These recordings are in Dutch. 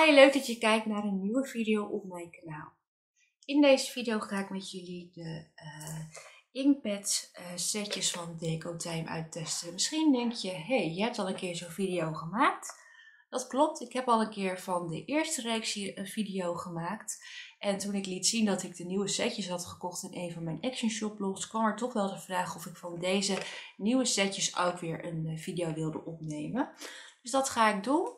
Hi, leuk dat je kijkt naar een nieuwe video op mijn kanaal. In deze video ga ik met jullie de Inkpad setjes van Decotime uittesten. Misschien denk je, hey, je hebt al een keer zo'n video gemaakt. Dat klopt, ik heb al een keer van de eerste reeks hier een video gemaakt. En toen ik liet zien dat ik de nieuwe setjes had gekocht in een van mijn Action shoplogs, kwam er toch wel de vraag of ik van deze nieuwe setjes ook weer een video wilde opnemen. Dus dat ga ik doen.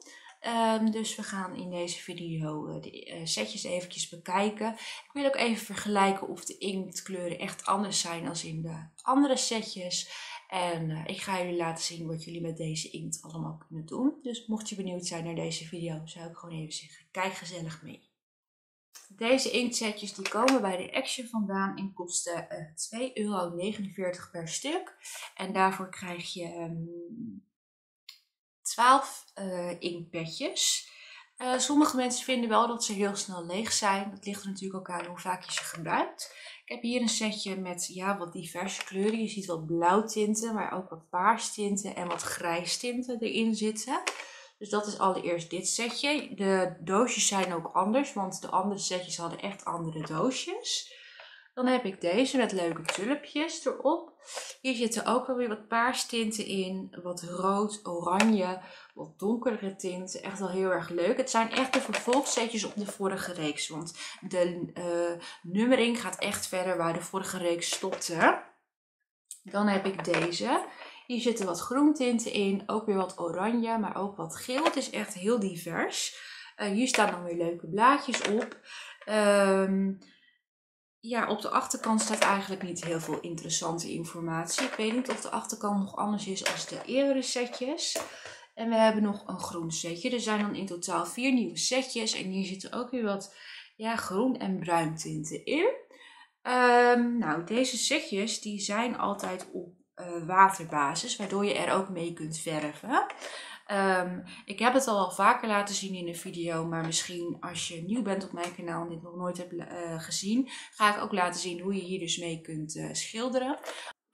Dus we gaan in deze video de setjes eventjes bekijken. Ik wil ook even vergelijken of de inktkleuren echt anders zijn dan in de andere setjes. En ik ga jullie laten zien wat jullie met deze inkt allemaal kunnen doen. Dus mocht je benieuwd zijn naar deze video, zou ik gewoon even zeggen, kijk gezellig mee. Deze inktsetjes die komen bij de Action vandaan en kosten €2,49 per stuk. En daarvoor krijg je 12 inkpadjes. Sommige mensen vinden wel dat ze heel snel leeg zijn. Dat ligt er natuurlijk ook aan hoe vaak je ze gebruikt. Ik heb hier een setje met wat diverse kleuren. Je ziet wat blauw tinten, maar ook wat paars tinten en wat grijs tinten erin zitten. Dus dat is allereerst dit setje. De doosjes zijn ook anders, want de andere setjes hadden echt andere doosjes. Dan heb ik deze met leuke tulpjes erop. Hier zitten ook wel weer wat paars tinten in, wat rood, oranje, wat donkere tinten. Echt wel heel erg leuk. Het zijn echt de vervolgsetjes op de vorige reeks, want de nummering gaat echt verder waar de vorige reeks stopte. Dan heb ik deze. Hier zitten wat groen tinten in, ook weer wat oranje, maar ook wat geel. Het is echt heel divers. Hier staan dan weer leuke blaadjes op. Op de achterkant staat eigenlijk niet heel veel interessante informatie. Ik weet niet of de achterkant nog anders is als de eerdere setjes. En we hebben nog een groen setje. Er zijn dan in totaal 4 nieuwe setjes. En hier zitten ook weer wat groen en bruin tinten in. Deze setjes die zijn altijd op waterbasis, waardoor je er ook mee kunt verven. Ik heb het al wel vaker laten zien in een video, maar misschien als je nieuw bent op mijn kanaal en dit nog nooit hebt gezien, ga ik ook laten zien hoe je hier dus mee kunt schilderen.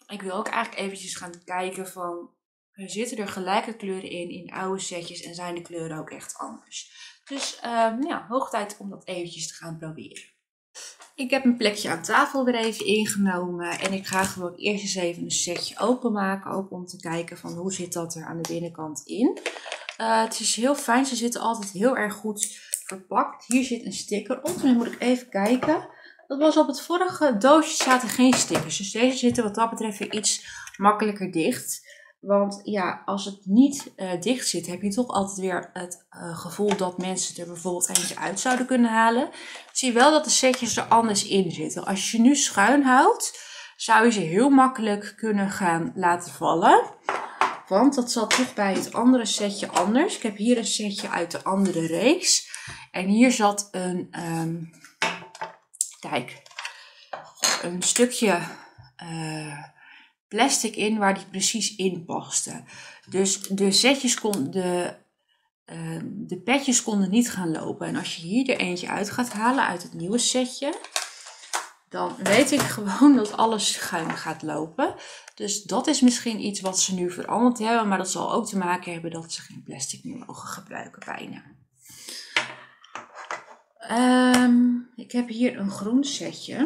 Ik wil ook eigenlijk eventjes gaan kijken van, zitten er gelijke kleuren in oude setjes en zijn de kleuren ook echt anders. Dus hoog tijd om dat eventjes te gaan proberen. Ik heb een plekje aan tafel weer even ingenomen en ik ga gewoon eerst eens even een setje openmaken, ook om te kijken van hoe zit dat er aan de binnenkant in. Het is heel fijn, ze zitten altijd heel erg goed verpakt. Hier zit een sticker op en dan moet ik even kijken. Dat was op het vorige doosje, zaten geen stickers, dus deze zitten wat dat betreft weer iets makkelijker dicht. Want ja, als het niet dicht zit, heb je toch altijd weer het gevoel dat mensen er bijvoorbeeld eentje uit zouden kunnen halen. Ik zie wel dat de setjes er anders in zitten. Als je nu schuin houdt, zou je ze heel makkelijk kunnen gaan laten vallen. Want dat zat toch bij het andere setje anders. Ik heb hier een setje uit de andere reeks. En hier zat een stukje plastic in waar die precies in paste. Dus de setjes de petjes konden niet gaan lopen. En als je hier er eentje uit gaat halen uit het nieuwe setje, dan weet ik gewoon dat alles schuin gaat lopen. Dus dat is misschien iets wat ze nu veranderd hebben, maar dat zal ook te maken hebben dat ze geen plastic meer mogen gebruiken bijna. Ik heb hier een groen setje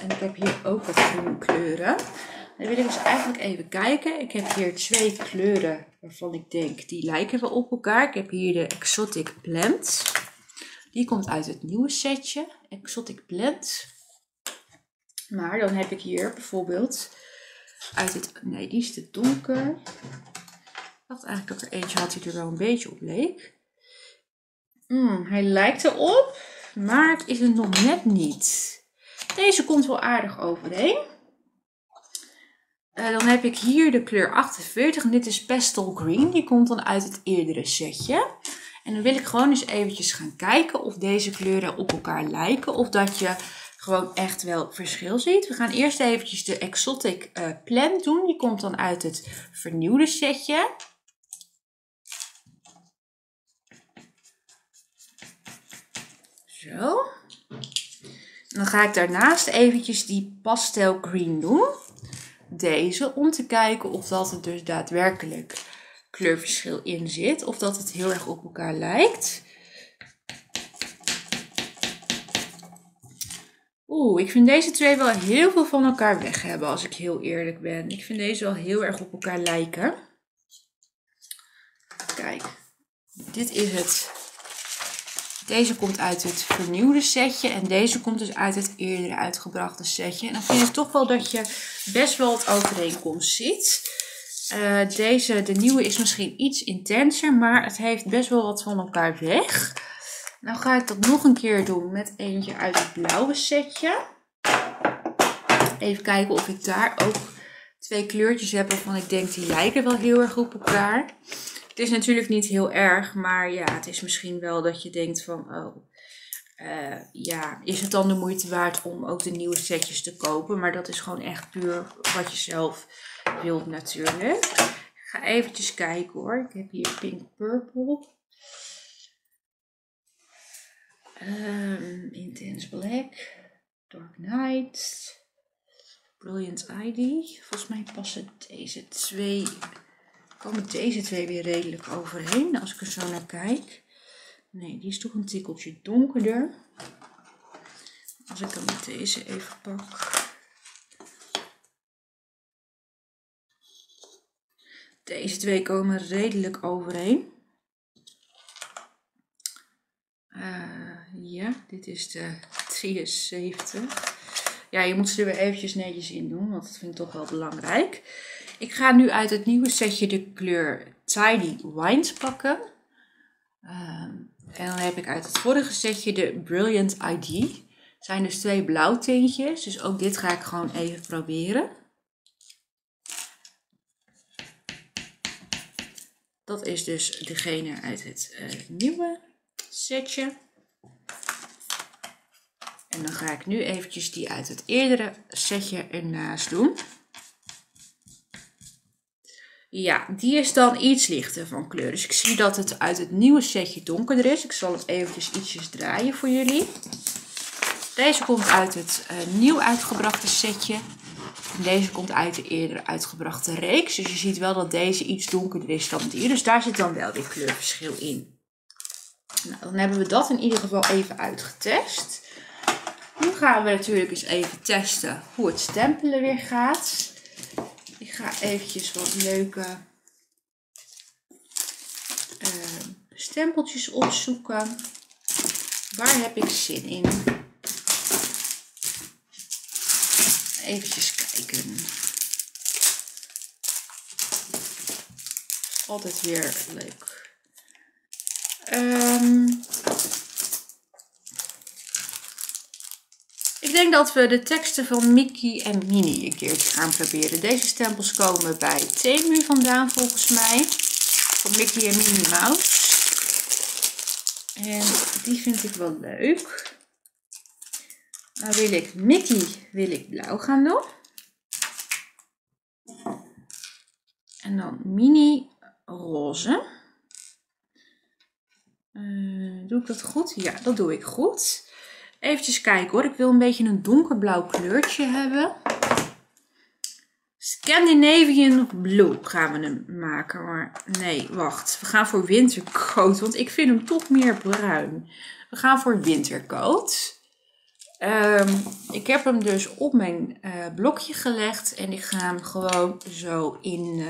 en ik heb hier ook wat groene kleuren. Dan wil ik dus eigenlijk even kijken. Ik heb hier 2 kleuren waarvan ik denk die lijken wel op elkaar. Ik heb hier de Exotic Plant. Die komt uit het nieuwe setje. Exotic Plant. Maar dan heb ik hier bijvoorbeeld uit het... Nee, die is te donker. Ik dacht eigenlijk dat er eentje had die er wel een beetje op leek. Hij lijkt erop, maar het is het nog net niet. Deze komt wel aardig overeen. Dan heb ik hier de kleur 48 en dit is Pastel Green. Die komt dan uit het eerdere setje. En dan wil ik gewoon eens eventjes gaan kijken of deze kleuren op elkaar lijken. Of dat je gewoon echt wel verschil ziet. We gaan eerst eventjes de Exotic Plant doen. Die komt dan uit het vernieuwde setje. Zo. En dan ga ik daarnaast eventjes die Pastel Green doen. Deze, om te kijken of dat er dus daadwerkelijk kleurverschil in zit. Of dat het heel erg op elkaar lijkt. Oeh, ik vind deze twee wel heel veel van elkaar weg hebben, als ik heel eerlijk ben. Ik vind deze wel heel erg op elkaar lijken. Kijk, dit is het. Deze komt uit het vernieuwde setje en deze komt dus uit het eerder uitgebrachte setje. En dan vind ik toch wel dat je best wel wat overeenkomst ziet. De nieuwe is misschien iets intenser, maar het heeft best wel wat van elkaar weg. Nou ga ik dat nog een keer doen met eentje uit het blauwe setje. Even kijken of ik daar ook twee kleurtjes heb waarvan ik denk die lijken wel heel erg op elkaar. Het is natuurlijk niet heel erg, maar ja, het is misschien wel dat je denkt van, oh, ja, is het dan de moeite waard om ook de nieuwe setjes te kopen? Maar dat is gewoon echt puur wat je zelf wilt natuurlijk. Ik ga eventjes kijken hoor, ik heb hier Pink Purple. Intense Black, Dark Knight, Brilliant ID. Volgens mij passen deze twee, komen deze twee weer redelijk overheen als ik er zo naar kijk. Nee, die is toch een tikkeltje donkerder. Als ik dan met deze even pak. Deze twee komen redelijk overheen. Ja, dit is de 73. Ja, je moet ze er weer eventjes netjes in doen, want dat vind ik toch wel belangrijk. Ik ga nu uit het nieuwe setje de kleur Tidy Wines pakken. En dan heb ik uit het vorige setje de Brilliant ID. Het zijn dus twee blauwtintjes, dus ook dit ga ik gewoon even proberen. Dat is dus degene uit het nieuwe setje. En dan ga ik nu eventjes die uit het eerdere setje ernaast doen. Ja, die is dan iets lichter van kleur. Dus ik zie dat het uit het nieuwe setje donkerder is. Ik zal het eventjes ietsjes draaien voor jullie. Deze komt uit het nieuw uitgebrachte setje. En deze komt uit de eerder uitgebrachte reeks. Dus je ziet wel dat deze iets donkerder is dan die. Dus daar zit dan wel dit kleurverschil in. Nou, dan hebben we dat in ieder geval even uitgetest. Nu gaan we natuurlijk eens even testen hoe het stempelen weer gaat. Ik ga eventjes wat leuke stempeltjes opzoeken. Waar heb ik zin in? Eventjes kijken. Altijd weer leuk. Ik denk dat we de teksten van Mickey en Minnie een keertje gaan proberen. Deze stempels komen bij Temu vandaan volgens mij. Van Mickey en Minnie Mouse. En die vind ik wel leuk. Nou wil ik Mickey blauw gaan doen. En dan Minnie roze. Doe ik dat goed? Ja, dat doe ik goed. Even kijken hoor, ik wil een beetje een donkerblauw kleurtje hebben. Scandinavian Blue gaan we hem maken, maar nee, wacht. We gaan voor wintercoat, want ik vind hem toch meer bruin. We gaan voor wintercoat. Ik heb hem dus op mijn blokje gelegd en ik ga hem gewoon zo in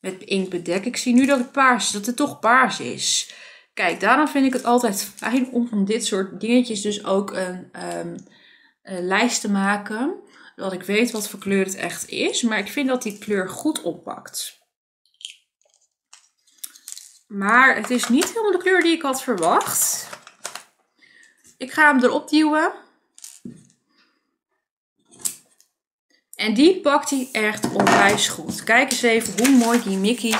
met inkt bedekken. Ik zie nu dat het paars, dat het toch paars is. Kijk, daarom vind ik het altijd fijn om van dit soort dingetjes dus ook een lijst te maken. Zodat ik weet wat voor kleur het echt is. Maar ik vind dat die kleur goed oppakt. Maar het is niet helemaal de kleur die ik had verwacht. Ik ga hem erop duwen. En die pakt hij echt onwijs goed. Kijk eens even hoe mooi die Mickey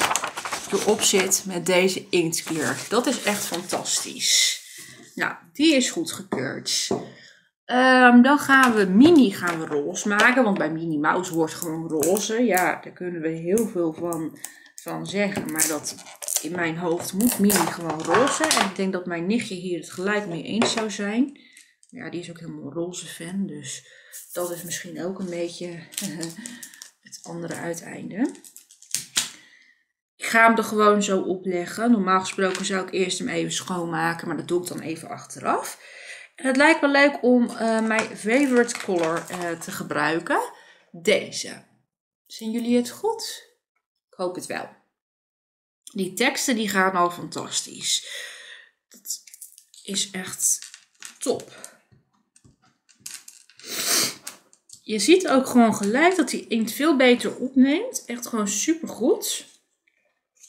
erop zit met deze inktkleur. Dat is echt fantastisch. Nou, die is goed gekeurd. Dan gaan we Minnie roze maken, want bij Minnie Mouse wordt gewoon roze. Ja, daar kunnen we heel veel van zeggen, maar dat in mijn hoofd moet Minnie gewoon roze. En ik denk dat mijn nichtje hier het gelijk mee eens zou zijn. Ja, die is ook helemaal roze fan, dus dat is misschien ook een beetje het andere uiteinde. Ik ga hem er gewoon zo opleggen. Normaal gesproken zou ik eerst hem even schoonmaken, maar dat doe ik dan even achteraf. En het lijkt me leuk om mijn favorite color te gebruiken. Deze. Zien jullie het goed? Ik hoop het wel. Die teksten die gaan al fantastisch. Dat is echt top. Je ziet ook gewoon gelijk dat die inkt veel beter opneemt. Echt gewoon super goed.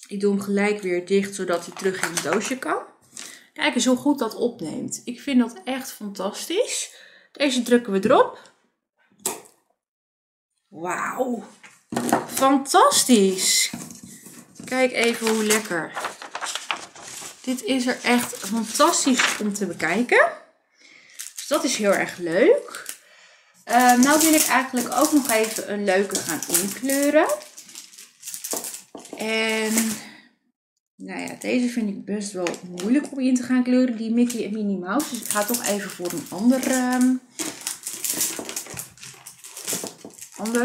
Ik doe hem gelijk weer dicht zodat hij terug in het doosje kan. Kijk eens hoe goed dat opneemt. Ik vind dat echt fantastisch. Deze drukken we erop. Wauw. Fantastisch. Kijk even hoe lekker. Dit is er echt fantastisch om te bekijken. Dus dat is heel erg leuk. Nou wil ik eigenlijk ook nog even een leuke gaan inkleuren. En nou ja, deze vind ik best wel moeilijk om in te gaan kleuren. Die Mickey en Minnie Mouse. Dus ik ga toch even voor een ander.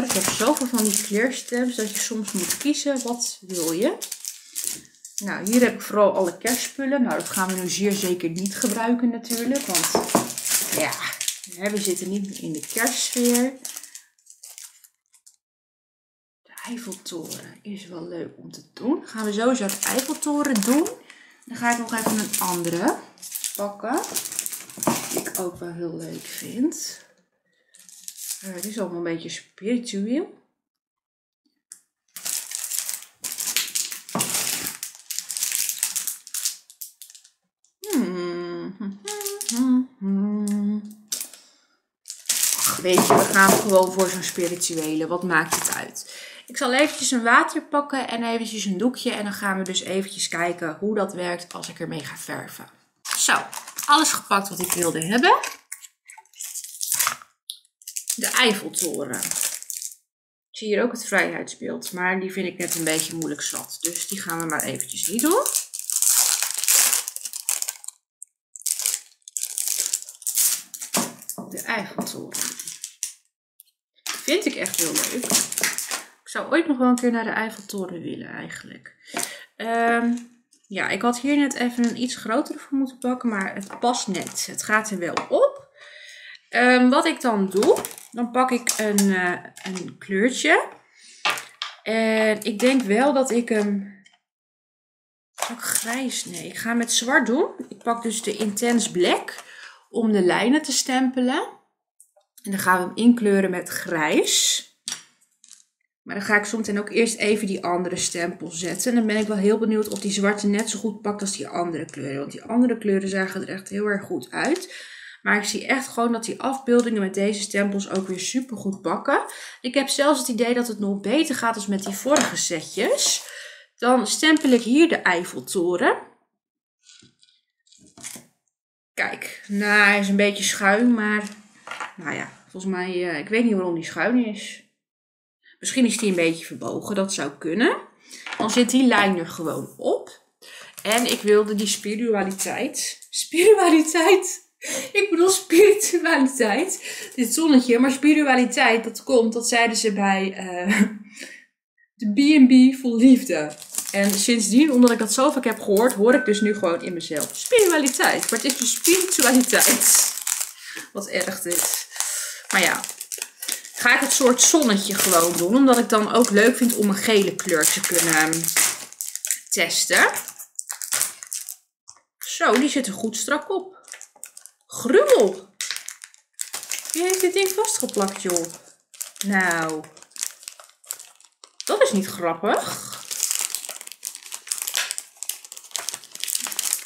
Ik heb zoveel van die kleurstems dat je soms moet kiezen. Wat wil je? Nou, hier heb ik vooral alle kerstspullen. Nou, dat gaan we nu zeer zeker niet gebruiken natuurlijk. Want ja, we zitten niet meer in de kerstsfeer. De Eiffeltoren is wel leuk om te doen. Dan gaan we sowieso de Eiffeltoren doen. Dan ga ik nog even een andere pakken. Die ik ook wel heel leuk vind. Het is allemaal een beetje spiritueel. Ach, weet je, we gaan gewoon voor zo'n spirituele. Wat maakt het uit? Ik zal eventjes een water pakken en eventjes een doekje. En dan gaan we dus eventjes kijken hoe dat werkt als ik ermee ga verven. Zo, alles gepakt wat ik wilde hebben. De Eiffeltoren. Ik zie hier ook het vrijheidsbeeld, maar die vind ik net een beetje moeilijk zat. Dus die gaan we maar eventjes niet doen. De Eiffeltoren. Vind ik echt heel leuk. Ik zou ooit nog wel een keer naar de Eiffeltoren willen eigenlijk. Ja, ik had hier net even een iets grotere voor moeten pakken, maar het past net. Het gaat er wel op. Wat ik dan doe, dan pak ik een kleurtje. En ik denk wel dat ik hem... Pak grijs? Nee, ik ga hem met zwart doen. Ik pak dus de Intense Black om de lijnen te stempelen. En dan gaan we hem inkleuren met grijs. Maar dan ga ik soms ook eerst even die andere stempel zetten. En dan ben ik wel heel benieuwd of die zwarte net zo goed pakt als die andere kleuren. Want die andere kleuren zagen er echt heel erg goed uit. Maar ik zie echt gewoon dat die afbeeldingen met deze stempels ook weer super goed pakken. Ik heb zelfs het idee dat het nog beter gaat dan met die vorige setjes. Dan stempel ik hier de Eiffeltoren. Kijk, nou hij is een beetje schuin, maar nou ja, volgens mij, ik weet niet waarom die schuin is. Misschien is die een beetje verbogen, dat zou kunnen. Dan zit die lijn er gewoon op. En ik wilde die spiritualiteit. Spiritualiteit? Ik bedoel spiritualiteit, dit zonnetje, maar spiritualiteit, dat komt, dat zeiden ze bij de B&B Vol Liefde. En sindsdien, omdat ik dat zo vaak heb gehoord, hoor ik dus nu gewoon in mezelf spiritualiteit. Maar het is dus spiritualiteit. Wat erg dit. Maar ja, ga ik het soort zonnetje gewoon doen, omdat ik dan ook leuk vind om een gele kleur te kunnen testen. Zo, die zit er goed strak op. Gruwel! Wie heeft dit ding vastgeplakt, joh? Nou, dat is niet grappig.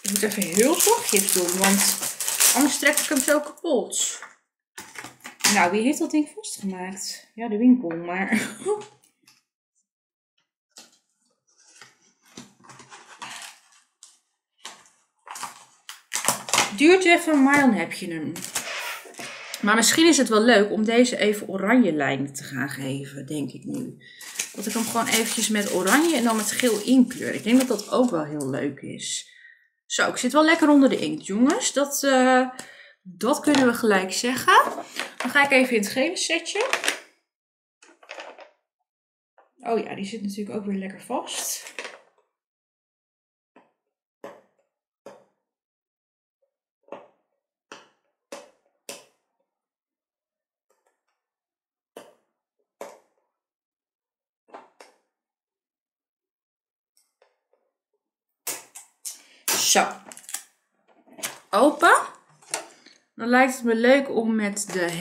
Ik moet even heel zachtjes doen, want anders trek ik hem zo kapot. Nou, wie heeft dat ding vastgemaakt? Ja, de winkel, maar... Duurt even, maar dan heb je hem. Maar misschien is het wel leuk om deze even oranje lijnen te gaan geven, denk ik nu. Dat ik hem gewoon eventjes met oranje en dan met geel inkleur. Ik denk dat dat ook wel heel leuk is. Zo, ik zit wel lekker onder de inkt, jongens. Dat kunnen we gelijk zeggen. Dan ga ik even in het gele setje. Oh ja, die zit natuurlijk ook weer lekker vast. Zo. Open. Dan lijkt het me leuk om met de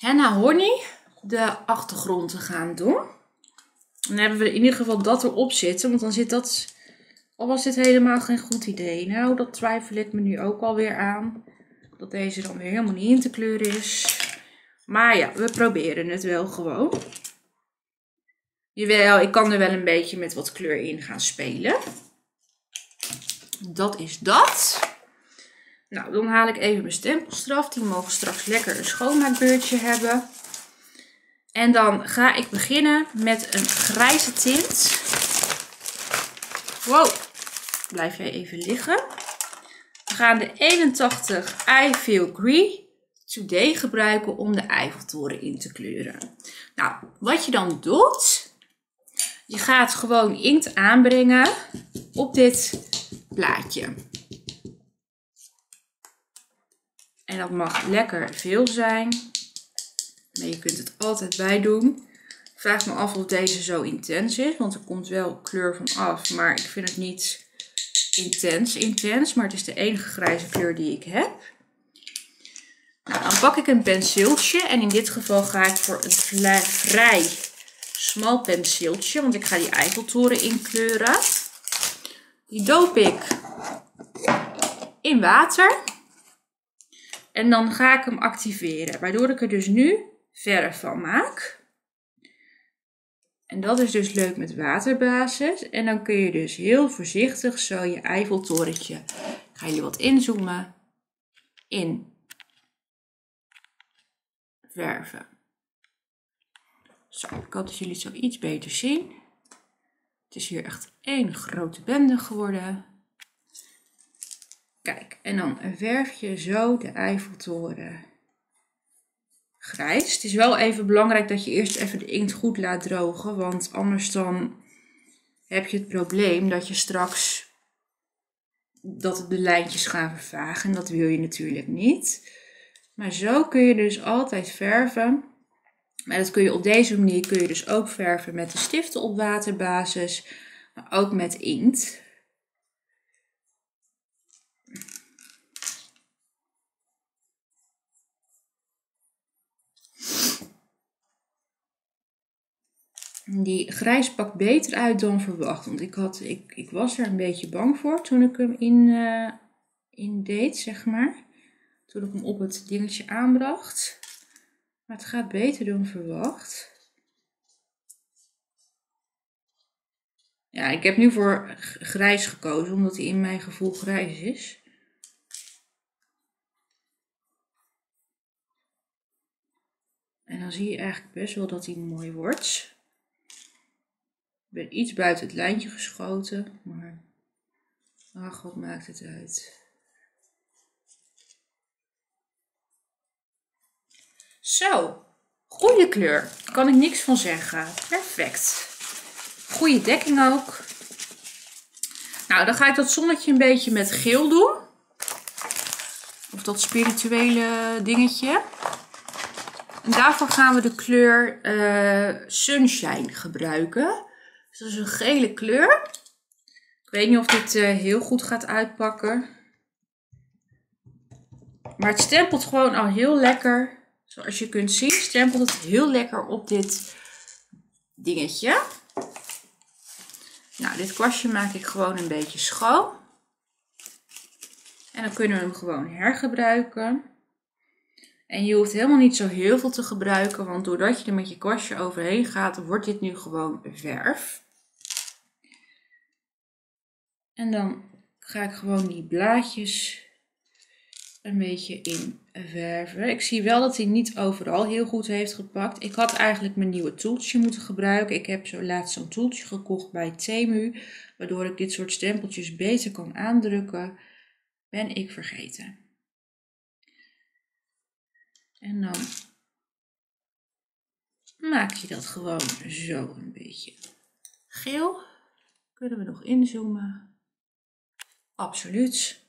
henna honey de achtergrond te gaan doen. Dan hebben we in ieder geval dat erop zitten. Want dan zit dat... Al was dit helemaal geen goed idee. Nou, dat twijfel ik me nu ook alweer aan. Dat deze dan weer helemaal niet in te kleuren is. Maar ja, we proberen het wel gewoon. Jawel, ik kan er wel een beetje met wat kleur in gaan spelen. Dat is dat. Nou, dan haal ik even mijn stempels eraf. Die mogen straks lekker een schoonmaakbeurtje hebben. En dan ga ik beginnen met een grijze tint. Wow, blijf jij even liggen. We gaan de 81 I Feel Green Today gebruiken om de Eiffeltoren in te kleuren. Nou, wat je dan doet, je gaat gewoon inkt aanbrengen op dit plaatje. En dat mag lekker veel zijn. Maar je kunt het altijd bij doen. Ik vraag me af of deze zo intens is, want er komt wel kleur van af. Maar ik vind het niet intens, maar het is de enige grijze kleur die ik heb. Nou, dan pak ik een penseeltje en in dit geval ga ik voor een vrij smal penseeltje, want ik ga die Eiffeltoren inkleuren. Die doop ik in water en dan ga ik hem activeren, waardoor ik er dus nu verf van maak. En dat is dus leuk met waterbasis. En dan kun je dus heel voorzichtig zo je Eiffeltorentje. Ik ga jullie wat inzoomen. Verven. Zo, ik hoop dat jullie het zo iets beter zien. Het is hier echt één grote bende geworden. Kijk, en dan verf je zo de Eiffeltoren grijs. Het is wel even belangrijk dat je eerst even de inkt goed laat drogen, want anders dan heb je het probleem dat je straks dat de lijntjes gaan vervagen en dat wil je natuurlijk niet. Maar zo kun je dus altijd verven. Maar dat kun je op deze manier kun je dus ook verven met de stiften op waterbasis, maar ook met inkt. Die grijs pakt beter uit dan verwacht. Want ik was er een beetje bang voor toen ik hem in deed, zeg maar. Toen ik hem op het dingetje aanbracht. Maar het gaat beter dan verwacht. Ja, ik heb nu voor grijs gekozen, omdat hij in mijn gevoel grijs is. En dan zie je eigenlijk best wel dat hij mooi wordt. Ik ben iets buiten het lijntje geschoten, maar ach, wat maakt het uit. Zo, goede kleur. Daar kan ik niks van zeggen. Perfect. Goede dekking ook. Nou, dan ga ik dat zonnetje een beetje met geel doen. Of dat spirituele dingetje. En daarvoor gaan we de kleur Sunshine gebruiken. Dus dat is een gele kleur. Ik weet niet of dit heel goed gaat uitpakken. Maar het stempelt gewoon al heel lekker. Zoals je kunt zien stempelt het heel lekker op dit dingetje. Nou, dit kwastje maak ik gewoon een beetje schoon. En dan kunnen we hem gewoon hergebruiken. En je hoeft helemaal niet zo heel veel te gebruiken, want doordat je er met je kwastje overheen gaat, wordt dit nu gewoon verf. En dan ga ik gewoon die blaadjes een beetje in verven. Ik zie wel dat hij niet overal heel goed heeft gepakt. Ik had eigenlijk mijn nieuwe toeltje moeten gebruiken. Ik heb zo laatst zo'n toeltje gekocht bij Temu, waardoor ik dit soort stempeltjes beter kan aandrukken. Ben ik vergeten. En dan maak je dat gewoon zo een beetje geel. Kunnen we nog inzoomen? Absoluut.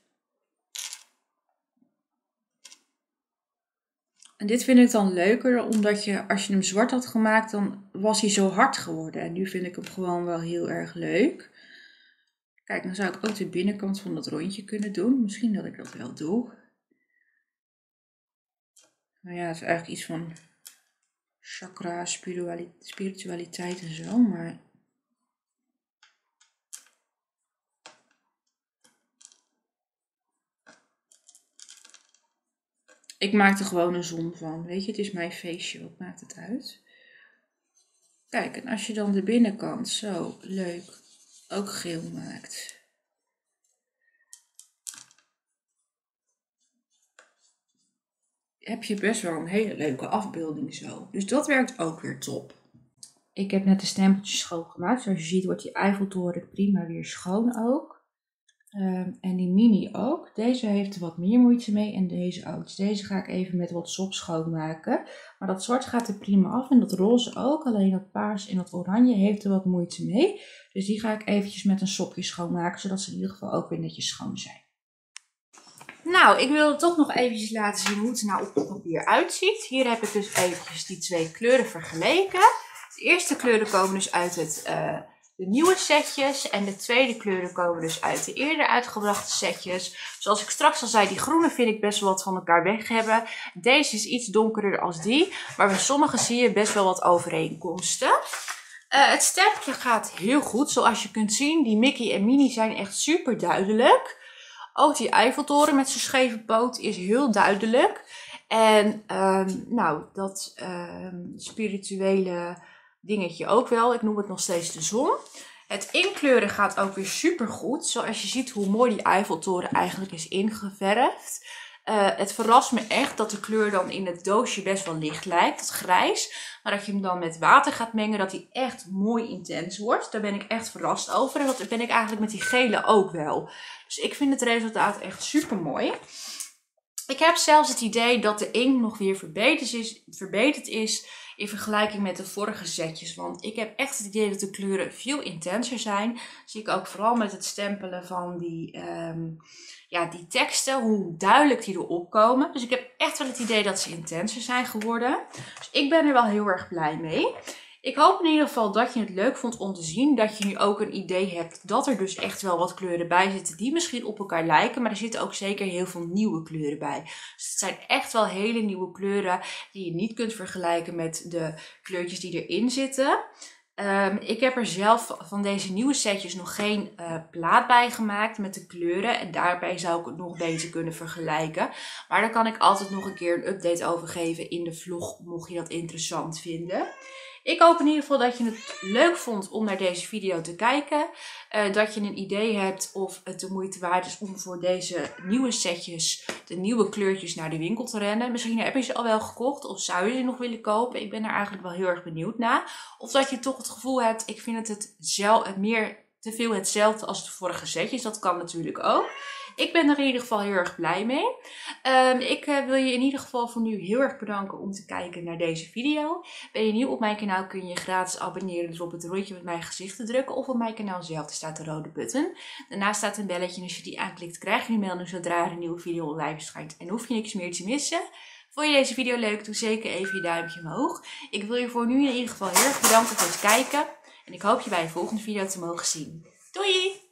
En dit vind ik dan leuker, omdat je, als je hem zwart had gemaakt, dan was hij zo hard geworden. En nu vind ik hem gewoon wel heel erg leuk. Kijk, dan zou ik ook de binnenkant van dat rondje kunnen doen. Misschien dat ik dat wel doe. Nou ja, het is eigenlijk iets van chakra, spiritualiteit en zo, maar... Ik maak er gewoon een zon van, weet je, het is mijn feestje, wat maakt het uit? Kijk, en als je dan de binnenkant zo leuk ook geel maakt. Heb je best wel een hele leuke afbeelding zo. Dus dat werkt ook weer top. Ik heb net de stempeltjes schoongemaakt. Zoals je ziet wordt die Eiffeltoren prima weer schoon ook. En die Minnie ook. Deze heeft er wat meer moeite mee en deze ook. Dus deze ga ik even met wat sop schoonmaken. Maar dat zwart gaat er prima af en dat roze ook. Alleen dat paars en dat oranje heeft er wat moeite mee. Dus die ga ik eventjes met een sopje schoonmaken. Zodat ze in ieder geval ook weer netjes schoon zijn. Nou, ik wilde toch nog eventjes laten zien hoe het er nou op het papier uitziet. Hier heb ik dus eventjes die twee kleuren vergeleken. De eerste kleuren komen dus uit het... de nieuwe setjes en de tweede kleuren komen dus uit de eerder uitgebrachte setjes. Zoals ik straks al zei, die groene vind ik best wel wat van elkaar weg hebben. Deze is iets donkerder als die, maar bij sommige zie je best wel wat overeenkomsten. Het stempeltje gaat heel goed, zoals je kunt zien. Die Mickey en Minnie zijn echt super duidelijk. Ook die Eiffeltoren met zijn scheve poot is heel duidelijk. En nou, dat spirituele... dingetje ook wel. Ik noem het nog steeds de zon. Het inkleuren gaat ook weer super goed. Zoals je ziet hoe mooi die Eiffeltoren eigenlijk is ingeverfd. Het verrast me echt dat de kleur dan in het doosje best wel licht lijkt. Het grijs. Maar dat je hem dan met water gaat mengen. Dat hij echt mooi intens wordt. Daar ben ik echt verrast over. En dat ben ik eigenlijk met die gele ook wel. Dus ik vind het resultaat echt super mooi. Ik heb zelfs het idee dat de inkt nog weer verbeterd is in vergelijking met de vorige setjes. Want ik heb echt het idee dat de kleuren veel intenser zijn. Dat zie ik ook vooral met het stempelen van die teksten. Hoe duidelijk die erop komen. Dus ik heb echt wel het idee dat ze intenser zijn geworden. Dus ik ben er wel heel erg blij mee. Ik hoop in ieder geval dat je het leuk vond om te zien. Dat je nu ook een idee hebt dat er dus echt wel wat kleuren bij zitten. Die misschien op elkaar lijken. Maar er zitten ook zeker heel veel nieuwe kleuren bij. Dus het zijn echt wel hele nieuwe kleuren. Die je niet kunt vergelijken met de kleurtjes die erin zitten. Ik heb er zelf van deze nieuwe setjes nog geen plaat bij gemaakt met de kleuren. En daarbij zou ik het nog beter kunnen vergelijken. Maar daar kan ik altijd nog een keer een update over geven in de vlog. Mocht je dat interessant vinden. Ik hoop in ieder geval dat je het leuk vond om naar deze video te kijken. Dat je een idee hebt of het de moeite waard is om voor deze nieuwe setjes, de nieuwe kleurtjes naar de winkel te rennen. Misschien heb je ze al wel gekocht of zou je ze nog willen kopen. Ik ben er eigenlijk wel heel erg benieuwd naar. Of dat je toch het gevoel hebt, ik vind het meer te veel hetzelfde als de vorige setjes. Dat kan natuurlijk ook. Ik ben er in ieder geval heel erg blij mee. Ik wil je in ieder geval voor nu heel erg bedanken om te kijken naar deze video. Ben je nieuw op mijn kanaal kun je je gratis abonneren door op het rondje met mijn gezicht te drukken. Of op mijn kanaal zelf, daar staat de rode button. Daarnaast staat een belletje en als je die aanklikt krijg je een melding zodra er een nieuwe video online verschijnt. En hoef je niks meer te missen. Vond je deze video leuk? Doe zeker even je duimpje omhoog. Ik wil je voor nu in ieder geval heel erg bedanken voor het kijken. En ik hoop je bij een volgende video te mogen zien. Doei!